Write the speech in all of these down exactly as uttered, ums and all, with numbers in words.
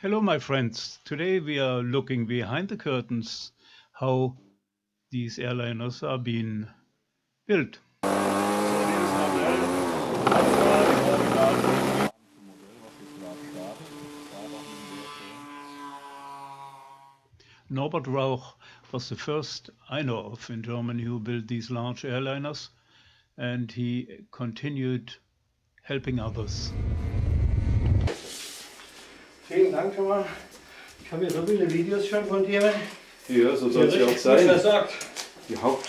Hello my friends, today we are looking behind the curtains how these airliners are being built. Norbert Rauch was the first I know of in Germany who built these large airliners, and he continued helping others. Vielen Dank schon mal. Ich habe hier so viele Videos schon von dir. Ja, so soll es ja auch sein. Was er sagt. Die Haupt.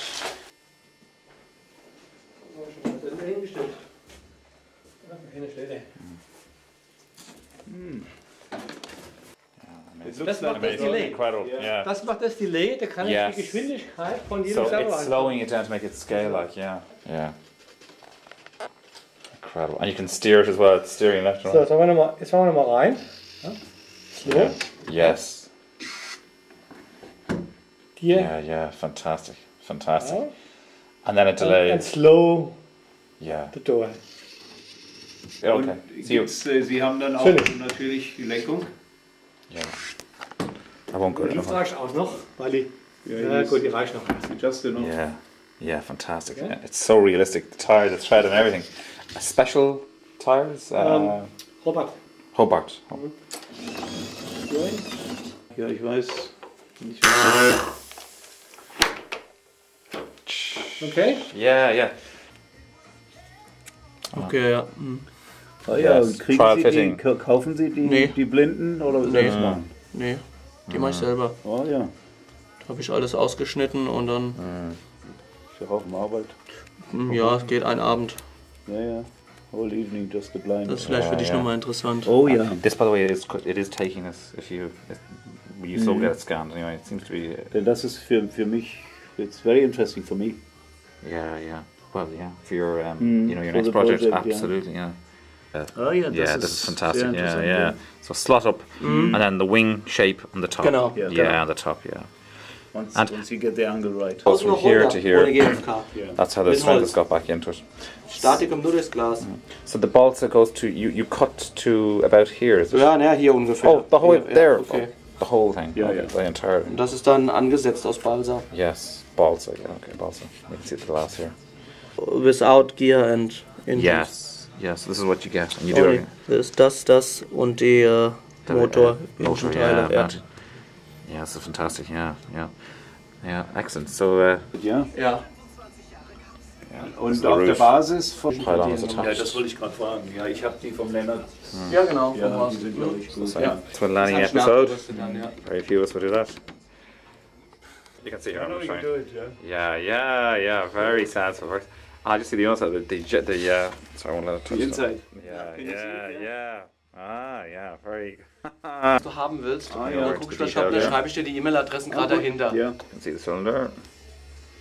Das haben wir schon mal hingestellt. Da haben wir keine Stelle. Hm. It looks like it's incredible. Yeah. Das macht das Delay, da kann yes. ich die Geschwindigkeit von jedem so Server. So it's slowing it down to make it scale like, yeah. Yeah. Incredible. And you can steer it as well, it's steering left and right. So, jetzt fahren wir nochmal rein. Huh? Yeah. Yes. Yeah. Yeah, yeah, fantastic, fantastic. Yeah. And then it delays. And slow. Yeah. The door. Ja, okay. Und jetzt, äh, Sie haben dann auch Finish. Natürlich die Lenkung. Ja. Aber gut. Die Luftreicht auch noch, weil die. Ja, gut, die reicht noch. Just enough. Yeah. Yeah, fantastic. Okay. Yeah. It's so realistic. The tires, the tread, and everything. Special tires. Um, Robert. Hobart. Mhm. Ja, ich weiß. Ich weiß. Okay? Ja, ja. Okay, ja. Ah, ja, yes. Kriegen Sie fitting. die, kaufen Sie die, nee. die Blinden oder was nee. machen? Nee, die mhm. mache ich selber. Oh ja. Da habe ich alles ausgeschnitten und dann... Mhm. Ist ja auch um Arbeit. Ja, es geht ein Abend. Ja, ja. Whole evening just the blind. That's vielleicht für dich nochmal interessant. Oh yeah. Uh, this by the way it is it is taking us if you if you saw mm. that scan anyway it seems to be. Uh, das ist für für mich it's very interesting for me. Yeah, yeah. Well, yeah. For your um, mm. you know your for next project, project absolutely, yeah. yeah. Oh yeah, this, yeah, is, this is fantastic. Yeah, yeah. So slot up mm. and then the wing shape on the top. Genau. Yeah, yeah genau. on the top, yeah. Once, and once you get the angle right. Goes from here to here. yeah. That's how the strength has got back into it. Statikum nur das Glas. So the balsa goes to you. You cut to about here. Is it? Ja, ne, hier ungefähr. Oh, the whole yeah, there. Yeah, okay. oh, the whole thing. Yeah, yeah. The entire. Thing. Das ist dann angesetzt aus Balsa. Yes, balsa. Yeah, okay, balsa. You can see the glass here. Without gear and. Engine. Yes, yes. This is what you get. And you do it. This, das, das und die uh, the, Motor. Uh, motor. Yeah, yeah. Yeah, it's fantastic. Yeah, yeah, yeah. Excellent. So, uh, yeah. yeah. Und auf der Basis von den, ja, das wollte ich gerade fragen. Ja, ich habe die vom Lennart. Mm. Ja, genau. Vom ja, die sind, glaube ich, gut. So, yeah. It's one landing episode. Dann, ja. Very few of us will do that. You can see how I'm trying. Yeah, yeah, yeah. Very sad so far. I just see the outside. The the, the yeah. So I won't let it touch. The inside. Yeah, yeah, yeah. Ah, yeah. Very. Wenn du haben willst, ah, ja, guckst du das Shop, da schreibe ich dir die E-Mail-Adressen gerade dahinter. Yeah. See the cylinder.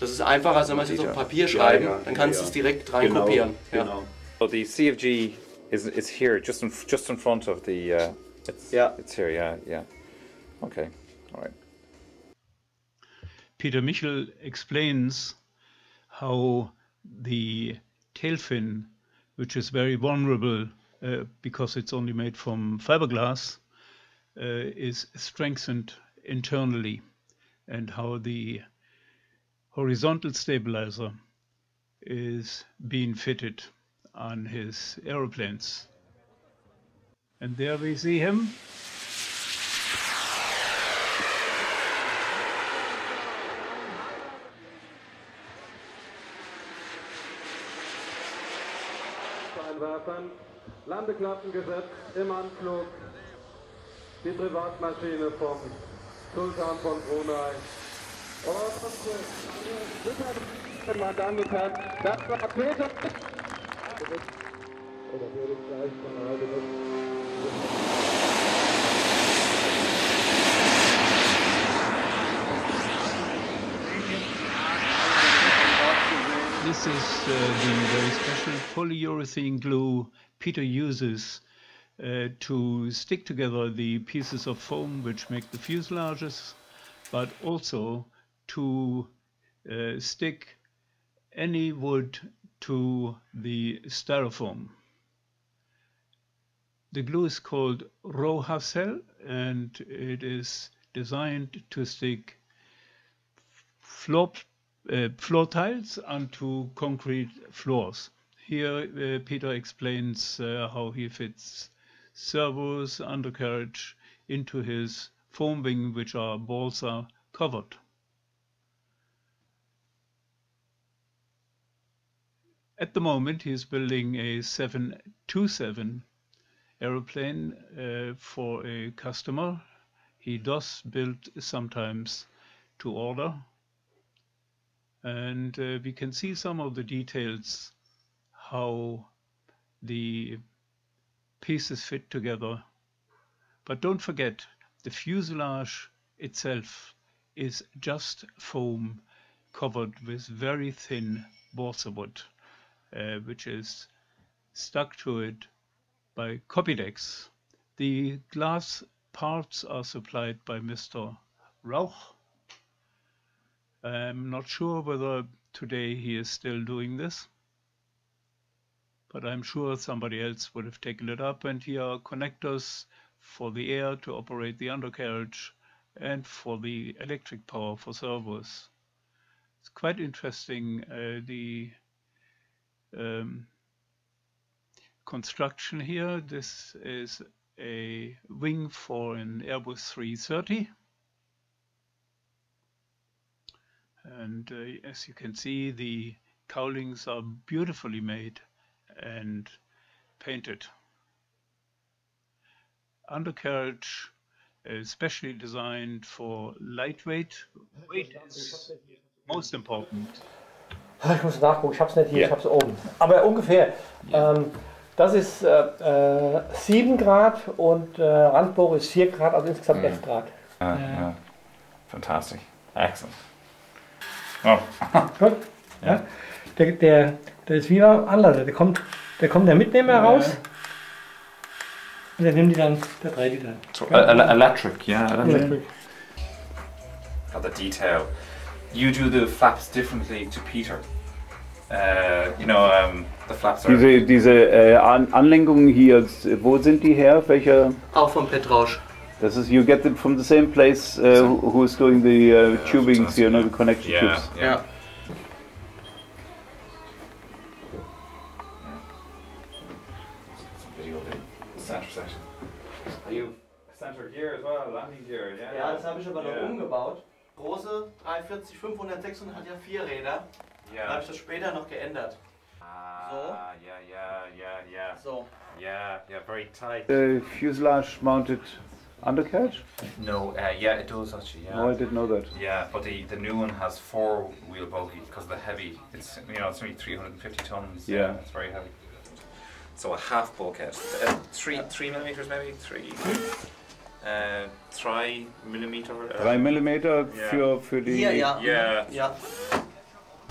Das ist einfacher, als wenn wir es jetzt auf Papier schreiben, yeah, yeah, dann kannst du yeah. es direkt rein genau, kopieren. Genau. Ja. So the C F G is is here, just in just in front of the. Uh, it's, yeah. It's here, yeah, yeah. Okay, all right. Peter Michel explains how the tail fin, which is very vulnerable uh, because it's only made from fiberglass, uh, is strengthened internally, and how the horizontal stabilizer is being fitted on his aeroplanes. And there we see him. Scheinwerfern, Landeklappen gesetzt im Anflug, die Privatmaschine vom Sultan von Brunei. This is uh, the very special polyurethane glue Peter uses uh, to stick together the pieces of foam which make the fuselages, but also to uh, stick any wood to the styrofoam. The glue is called Rohacel, and it is designed to stick floor, uh, floor tiles onto concrete floors. Here uh, Peter explains uh, how he fits servos, undercarriage into his foam wing, which are balsa covered. At the moment he is building a seven two seven aeroplane uh, for a customer. He does build sometimes to order, and uh, we can see some of the details, how the pieces fit together. But don't forget, the fuselage itself is just foam covered with very thin balsa wood, uh, which is stuck to it by Copydex. The glass parts are supplied by Mister Rauch. I'm not sure whether today he is still doing this, but I'm sure somebody else would have taken it up. And here are connectors for the air to operate the undercarriage and for the electric power for servos. It's quite interesting, uh, the um, construction here. This is a wing for an Airbus three thirty. And uh, as you can see, the cowlings are beautifully made and painted. Undercarriage especially designed for lightweight. Weight is most important. Ich muss nachgucken, ich hab's nicht hier, yeah. Ich hab's oben. Aber ungefähr. Yeah. Ähm, das ist äh, sieben Grad und äh, Randbohre ist vier Grad, also insgesamt mm. elf Grad. Uh, yeah. uh, fantastic. Excellent. Oh. Gut. Yeah. Ja. Der, der, der ist wie beim Anlader, der kommt, der kommt der Mitnehmer yeah. raus. Und dann nehmen die dann, da drehen die dann. So, uh, electric, yeah, electric. Yeah. Other detail. You do the flaps differently to Peter. Uh, you know, um, the flaps are... Diese, diese äh, An Anlenkungen hier, wo sind die her? Welcher? Auch von Peter Rausch. Das ist, you get it from the same place uh, who is doing the uh, yeah, tubings here, no, the connection yeah, tubes. Yeah. Yeah. Gear as well, landing gear, yeah. Ja, das habe ich aber yeah. noch umgebaut. Große drei vierzig, fünfhundert, sechshundert hat ja vier Räder. Yeah. Dann habe ich das später noch geändert. Ah, so. Ja, ja, ja, ja. So. Ja, ja, very tight. Uh, fuselage mounted undercarriage? No, uh, yeah, it does actually, yeah. No, I didn't know that. Yeah, but the, the new one has four wheel buggy because of the heavy. It's, you know, it's only three hundred fifty tons. Yeah. It's very heavy. So a half bulkhead. Uh, three, three millimeters maybe? Three. Uh, drei Millimeter. Uh, drei Millimeter für, yeah. für die... Hier, ja. Yeah. ja.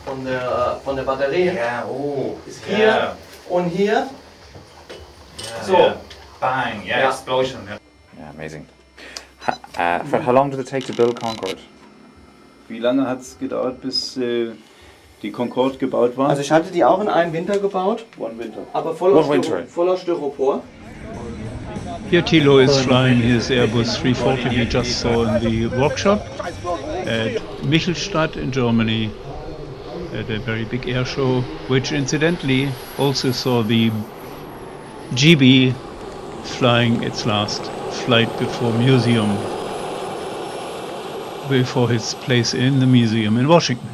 Von, der, von der Batterie yeah. oh. ist hier yeah. und hier. Yeah. So. Yeah. Bang, yeah, yeah. explosion. Yeah, yeah amazing. Ha, uh, for how long did it take to build Concorde? Wie lange hat es gedauert, bis äh, die Concorde gebaut war? Also ich hatte die auch in einem Winter gebaut. One winter. Aber voll One aus winter. voller Styropor. Here Thilo is flying his Airbus three forty we just saw in the workshop at Michelstadt in Germany at a very big air show, which incidentally also saw the G B flying its last flight before museum, before his place in the museum in Washington.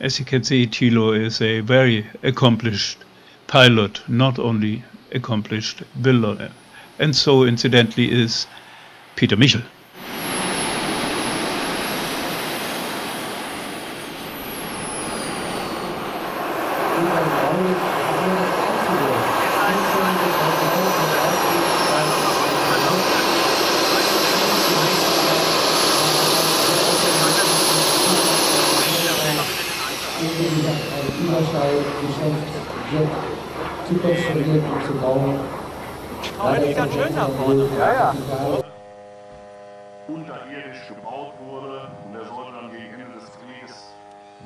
As you can see, Thilo is a very accomplished pilot, not only accomplished builder, and so incidentally is Peter Michel. Aber die ist ganz schön da vorne. Ja, ja. Unterirdisch gebaut wurde und er sollte dann gegen Ende des Krieges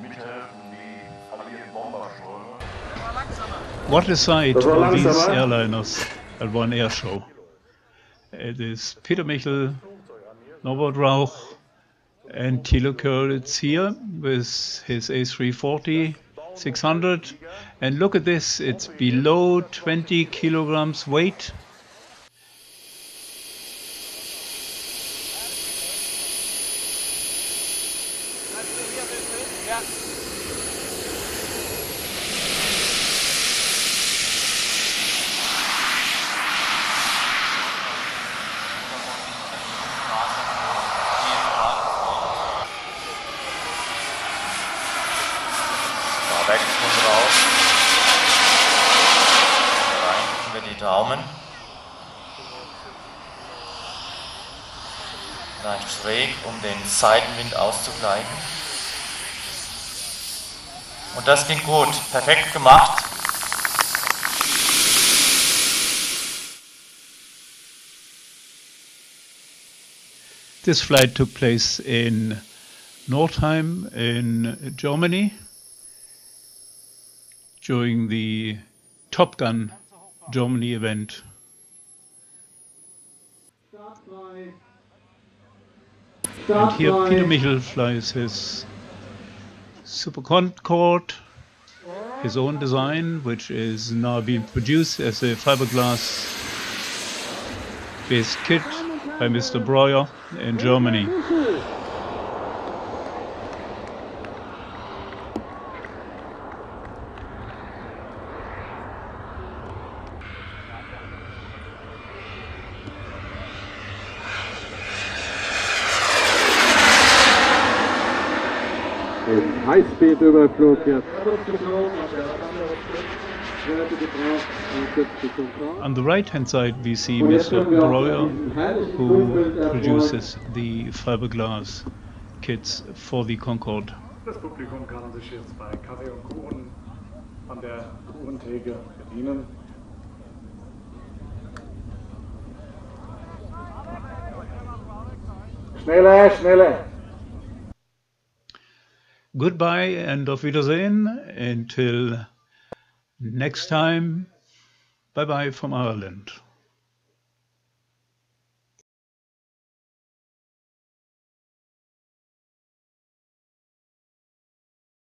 mithelfen, die alliierten Bomberschläume. Immer langsamer. What a sight of these airliners at one air show. It is Peter Michel, Norbert Rauch and Thilo Kyritz here with his A three forty six hundred. And look at this, it's below twenty kilograms weight. Daumen. Nein, schräg, um den Seitenwind auszugleichen. Und das ging gut. Perfekt gemacht. This flight took place in Nordheim in Germany during the Top Gun Germany event. And here Peter Michel flies his Super Concorde, his own design, which is now being produced as a fiberglass based kit by Mister Breuer in Germany. Highspeed Überflug jetzt. On the right hand side we see Mister Breuer, who produces the fiberglass kits for the Concorde. Das Publikum kann sich jetzt bei Kaffee und Kuchen an der Kuchentheke bedienen. Schneller, schneller! Goodbye and auf Wiedersehen until next time. Bye bye from Ireland.